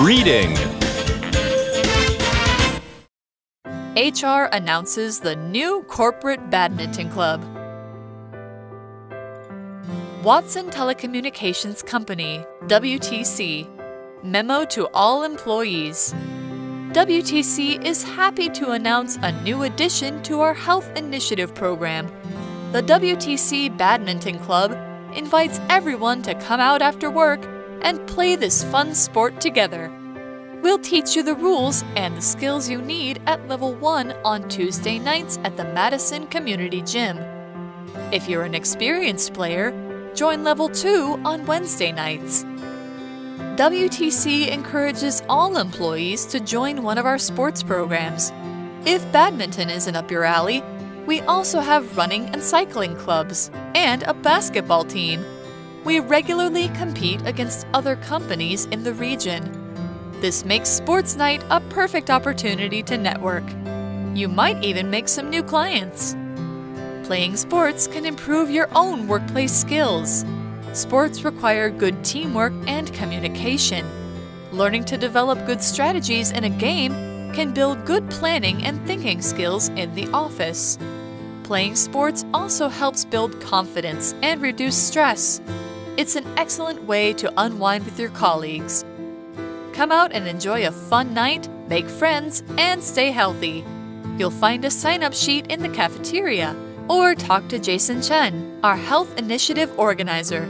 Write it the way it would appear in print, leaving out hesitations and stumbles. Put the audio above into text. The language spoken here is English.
Reading. HR announces the new corporate badminton club. Watson Telecommunications Company, WTC, memo to all employees. WTC is happy to announce a new addition to our health initiative program. The WTC Badminton Club invites everyone to come out after work and play this fun sport together. We'll teach you the rules and the skills you need at Level 1 on Tuesday nights at the Madison Community Gym. If you're an experienced player, join Level 2 on Wednesday nights. WTC encourages all employees to join one of our sports programs. If badminton isn't up your alley, we also have running and cycling clubs and a basketball team. We regularly compete against other companies in the region. This makes sports night a perfect opportunity to network. You might even make some new clients. Playing sports can improve your own workplace skills. Sports require good teamwork and communication. Learning to develop good strategies in a game can build good planning and thinking skills in the office. Playing sports also helps build confidence and reduce stress. It's an excellent way to unwind with your colleagues. Come out and enjoy a fun night, make friends, and stay healthy. You'll find a sign-up sheet in the cafeteria, or talk to Jason Chen, our health initiative organizer.